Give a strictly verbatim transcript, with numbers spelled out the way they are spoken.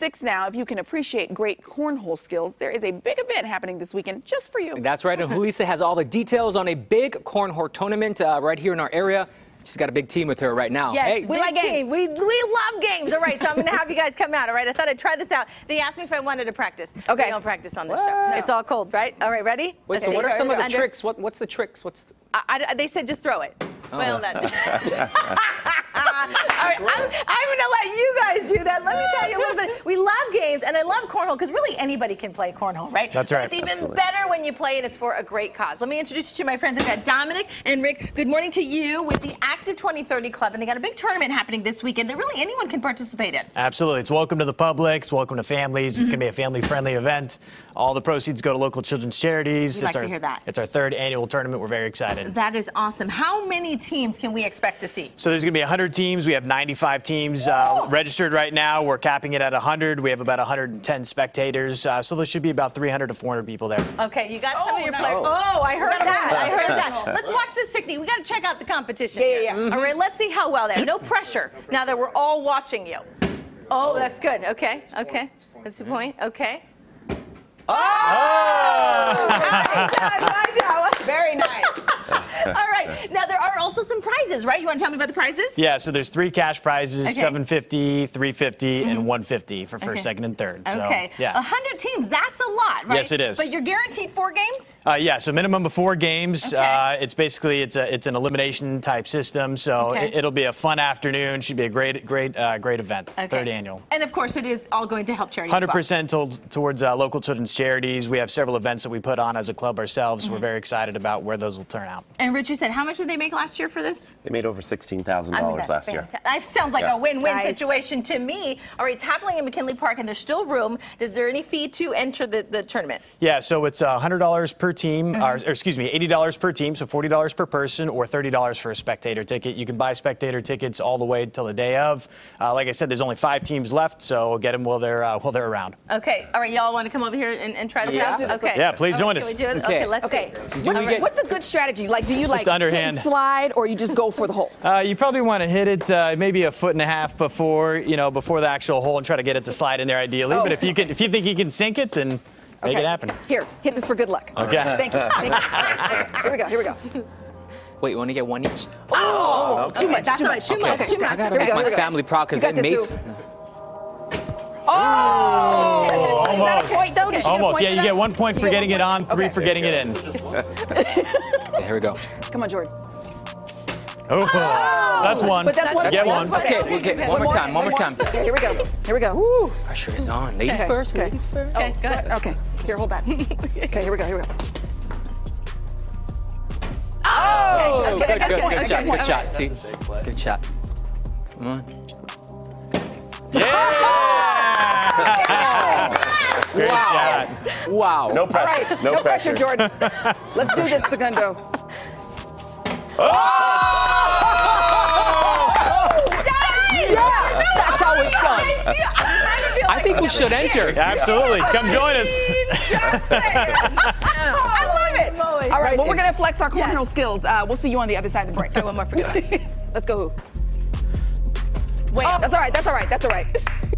Six now, if you can appreciate great cornhole skills, there is a big event happening this weekend just for you. That's right, and Julissa has all the details on a big cornhole tournament uh, right here in our area. She's got a big team with her right now. Yes, hey, we like games. We, we love games. All right, so I'm going to have you guys come out. All right, I thought I'd try this out. They asked me if I wanted to practice. Okay. We don't practice on this what? show. No. It's all cold, right? All right, ready? Wait, okay. So what are some of the Under. tricks? What, what's the tricks? What's the... I, I, they said just throw it. Oh. Well, that... all right, I'm, I'm going to let you guys do that. Let me tell you a little bit. We love games, and I love cornhole, because really anybody can play cornhole, right? That's right. It's even Absolutely. better when you play, and it's for a great cause. Let me introduce you to my friends. I've got Dominic and Rick. Good morning to you with the Active twenty thirty Club, and they got a big tournament happening this weekend that really anyone can participate in. Absolutely. It's welcome to the public. It's welcome to families. It's mm-hmm. going to be a family-friendly event. All the proceeds go to local children's charities. We'd like our, to hear that. It's our third annual tournament. We're very excited. That is awesome. How many teams can we expect to see? So there's going to be one hundred teams. We have ninety-five teams uh, registered right now. We're capping it at one hundred. We have about one hundred ten spectators. Uh, so there should be about three hundred to four hundred people there. Okay, you got oh, some of your no. players. Oh, I heard that. I heard that. Let's watch this, Sydney. We got to check out the competition. Yeah, yeah, yeah. Mm-hmm. All right, let's see how well they're. No pressure now that we're all watching you. Oh, that's good. Okay, okay. That's the point. Okay. Oh! oh! Right down, right down. Very nice. All right. Now, there are also some prizes, right? You want to tell me about the prizes? Yeah, so there's three cash prizes, okay. seven fifty, three fifty, mm-hmm. and one fifty for first, okay. second, and third. So, okay. Yeah. one hundred teams, that's a lot, right? Yes, it is. But you're guaranteed four games? Uh, yeah, so minimum of four games. Okay. Uh, it's basically, it's a, it's an elimination type system, so okay. it, it'll be a fun afternoon. Should be a great, great, uh, great event, okay. third annual. And, of course, it is all going to help charities. one hundred percent well. towards uh, local children's charities. We have several events that we put on as a club ourselves. Mm-hmm. We're very excited about where those will turn out. And Richard said, how much did they make last year for this? They made over sixteen thousand dollars I mean, last year. That sounds like yeah. a win-win nice. situation to me. All right, it's happening in McKinley Park, and there's still room. Is there any fee to enter the, the tournament? Yeah, so it's one hundred dollars per team, mm-hmm. or, or excuse me, eighty dollars per team, so forty dollars per person, or thirty dollars for a spectator ticket. You can buy spectator tickets all the way till the day of. Uh, like I said, there's only five teams left, so get them while they're, uh, while they're around. Okay, all right, y'all want to come over here and, and try this yeah. out? Yeah, okay. yeah please okay, join us. Can we do it? Okay. okay, let's okay. see. What's, get, what's a good strategy? Like, do you just like underhand. Hit and slide, or you just go for the hole? Uh, you probably want to hit it uh, maybe a foot and a half before you know before the actual hole, and try to get it to slide in there ideally. Oh. But if you can, if you think you can sink it, then make okay. it happen. Here, hit this for good luck. Okay. Thank you. Thank you. Here we go. Here we go. Wait, you want to get one each? Oh, okay. too much. That's too much. Too much. Too much. Okay. Too much. Go, my family proud because they mates. Oh! oh! Almost. Point, though, Almost. Yeah, you get one point for you getting get it on, three okay. for getting it in. Okay, here we go. Come on, Jordan. Oh! oh! So that's one. But that's one. You get one. Okay, okay. okay. One, one more time. One more time. Okay, here we go. Here we go. Woo! Pressure is on. Ladies okay. first. Okay. Ladies first. Okay, oh, go ahead. Okay. Here, hold that. okay, here we go. Here we go. Oh! Okay, okay, good, good, good, good, good shot. Good shot. See? Good shot. Come on. Yeah! Yes. Great wow. shot. Wow. No pressure. All right. No, no pressure. pressure, Jordan. Let's do this, Segundo. Oh! oh! Nice! Yeah! That's how it's done. I think we should enter. Yeah, absolutely. Come join us. I love it. All right, well, we're going to flex our cornhole yes. skills. Uh, we'll see you on the other side of the break. One more for you. Let's go, who? Wait. Oh. That's all right. That's all right. That's all right.